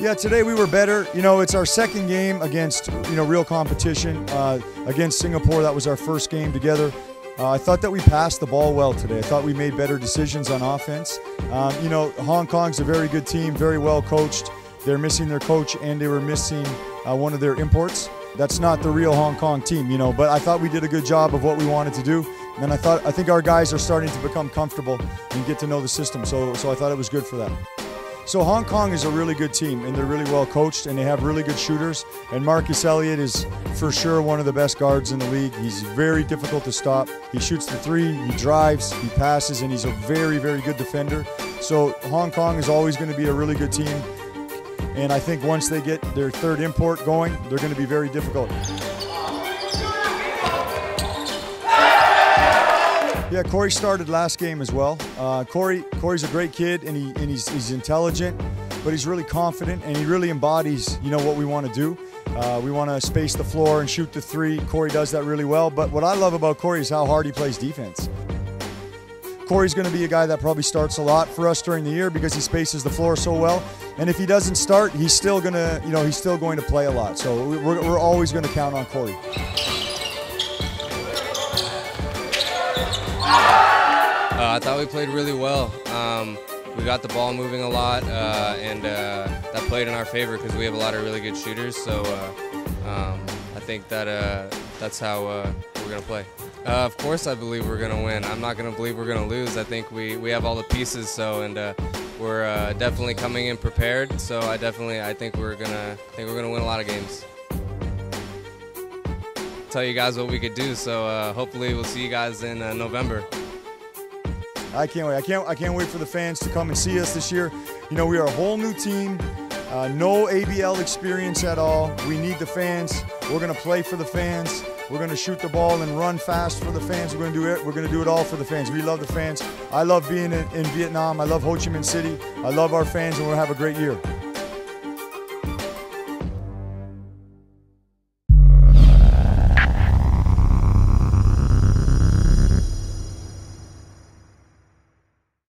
Yeah, today we were better. You know, it's our second game against, you know, real competition against Singapore. That was our first game together. I thought that we passed the ball well today. I thought we made better decisions on offense. You know, Hong Kong's a very good team, very well coached. They're missing their coach and they were missing one of their imports. That's not the real Hong Kong team, you know, but I thought we did a good job of what we wanted to do. And I think our guys are starting to become comfortable and get to know the system. So I thought it was good for that. So Hong Kong is a really good team and they're really well coached and they have really good shooters. And Marcus Elliott is for sure one of the best guards in the league. He's very difficult to stop. He shoots the three, he drives, he passes, and he's a very, very good defender. So Hong Kong is always going to be a really good team. And I think once they get their third import going, they're going to be very difficult. Yeah, Corey started last game as well. Corey's a great kid, and he's intelligent, but he's really confident, and he really embodies, you know, what we want to do. We want to space the floor and shoot the three. Corey does that really well. But what I love about Corey is how hard he plays defense. Corey's going to be a guy that probably starts a lot for us during the year because he spaces the floor so well. And if he doesn't start, he's still going to, you know, he's still going to play a lot. So we're always going to count on Corey. I thought we played really well. We got the ball moving a lot, and that played in our favor because we have a lot of really good shooters. So I think that that's how we're going to play. Of course I believe we're going to win. I'm not going to believe we're going to lose. I think we have all the pieces, so, and we're definitely coming in prepared. So I think we're going to win a lot of games. Tell you guys what we could do, so hopefully we'll see you guys in November. I can't wait. I can't wait for the fans to come and see us this year. You know, we are a whole new team, no ABL experience at all. We need the fans. We're going to play for the fans. We're going to shoot the ball and run fast for the fans. We're going to do it. We're going to do it all for the fans. We love the fans. I love being in Vietnam. I love Ho Chi Minh City. I love our fans, and we'll have a great year.